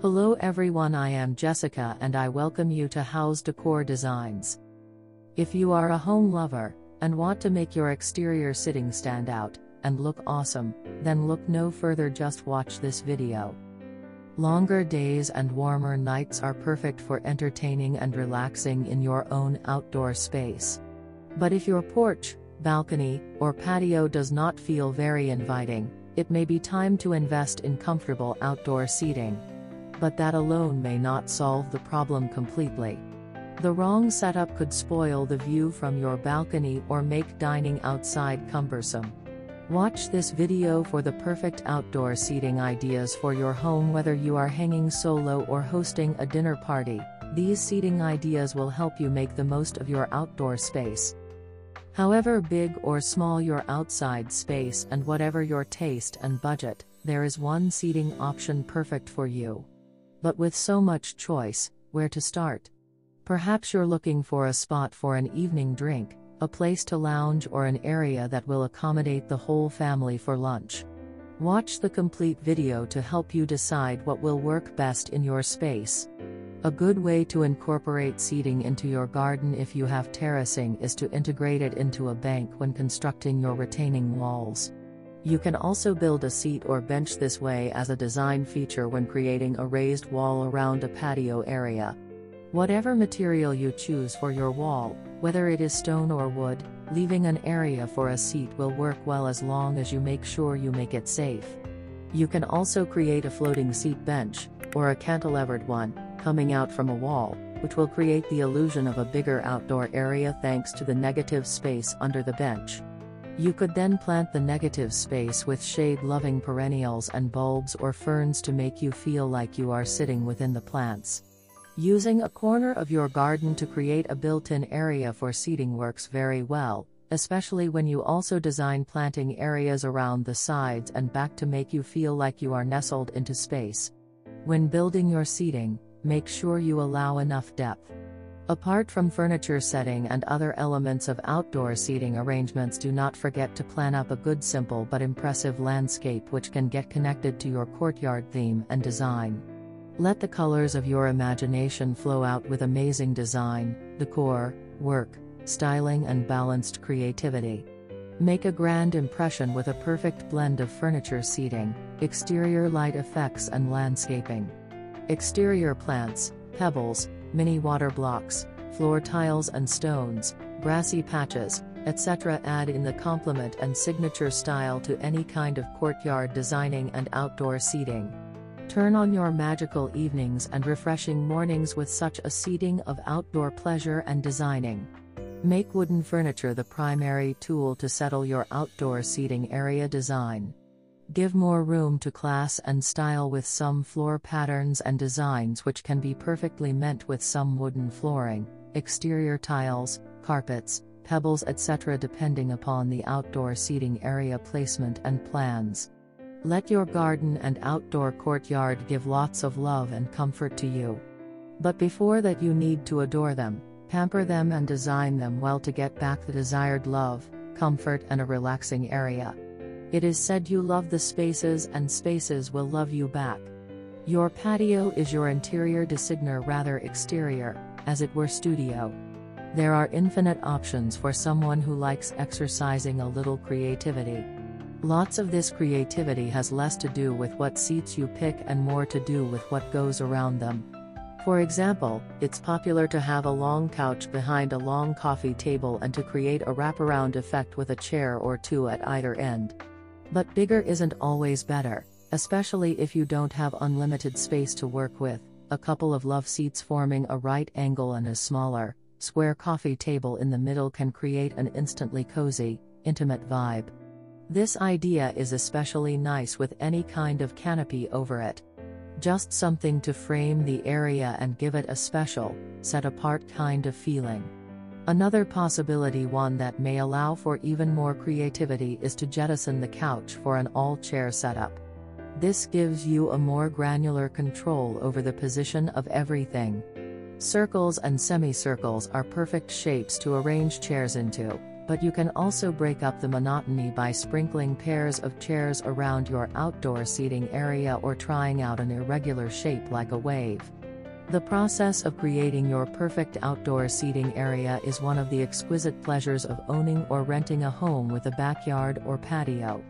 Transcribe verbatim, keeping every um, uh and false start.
Hello everyone, I am Jessica and I welcome you to House Decor Designs. If you are a home lover and want to make your exterior sitting stand out and look awesome, then look no further, just watch this video. Longer days and warmer nights are perfect for entertaining and relaxing in your own outdoor space. But if your porch, balcony, or patio does not feel very inviting, it may be time to invest in comfortable outdoor seating. But that alone may not solve the problem completely. The wrong setup could spoil the view from your balcony or make dining outside cumbersome. Watch this video for the perfect outdoor seating ideas for your home, whether you are hanging solo or hosting a dinner party. These seating ideas will help you make the most of your outdoor space. However big or small your outside space and whatever your taste and budget, there is one seating option perfect for you. But with so much choice, where to start? Perhaps you're looking for a spot for an evening drink, a place to lounge, or an area that will accommodate the whole family for lunch. Watch the complete video to help you decide what will work best in your space. A good way to incorporate seating into your garden if you have terracing is to integrate it into a bank when constructing your retaining walls. You can also build a seat or bench this way as a design feature when creating a raised wall around a patio area. Whatever material you choose for your wall, whether it is stone or wood, leaving an area for a seat will work well as long as you make sure you make it safe. You can also create a floating seat bench, or a cantilevered one, coming out from a wall, which will create the illusion of a bigger outdoor area thanks to the negative space under the bench. You could then plant the negative space with shade-loving perennials and bulbs or ferns to make you feel like you are sitting within the plants. Using a corner of your garden to create a built-in area for seating works very well, especially when you also design planting areas around the sides and back to make you feel like you are nestled into space. When building your seating, make sure you allow enough depth. Apart from furniture setting and other elements of outdoor seating arrangements, do not forget to plan up a good, simple but impressive landscape which can get connected to your courtyard theme and design. Let the colors of your imagination flow out with amazing design, decor, work, styling, and balanced creativity. Make a grand impression with a perfect blend of furniture seating, exterior light effects, and landscaping. Exterior plants, pebbles, mini water blocks, floor tiles and stones, grassy patches, et cetera add in the complement and signature style to any kind of courtyard designing and outdoor seating. Turn on your magical evenings and refreshing mornings with such a seating of outdoor pleasure and designing. Make wooden furniture the primary tool to settle your outdoor seating area design. Give more room to class and style with some floor patterns and designs which can be perfectly meant with some wooden flooring, exterior tiles, carpets, pebbles, et cetera depending upon the outdoor seating area placement and plans. Let your garden and outdoor courtyard give lots of love and comfort to you. But before that, you need to adore them, pamper them, and design them well to get back the desired love, comfort, and a relaxing area. It is said you love the spaces and spaces will love you back. Your patio is your interior designer, rather exterior, as it were studio. There are infinite options for someone who likes exercising a little creativity. Lots of this creativity has less to do with what seats you pick and more to do with what goes around them. For example, it's popular to have a long couch behind a long coffee table and to create a wraparound effect with a chair or two at either end. But bigger isn't always better, especially if you don't have unlimited space to work with. A couple of love seats forming a right angle and a smaller, square coffee table in the middle can create an instantly cozy, intimate vibe. This idea is especially nice with any kind of canopy over it. Just something to frame the area and give it a special, set-apart kind of feeling. Another possibility, one that may allow for even more creativity, is to jettison the couch for an all-chair setup. This gives you a more granular control over the position of everything. Circles and semicircles are perfect shapes to arrange chairs into, but you can also break up the monotony by sprinkling pairs of chairs around your outdoor seating area or trying out an irregular shape like a wave. The process of creating your perfect outdoor seating area is one of the exquisite pleasures of owning or renting a home with a backyard or patio.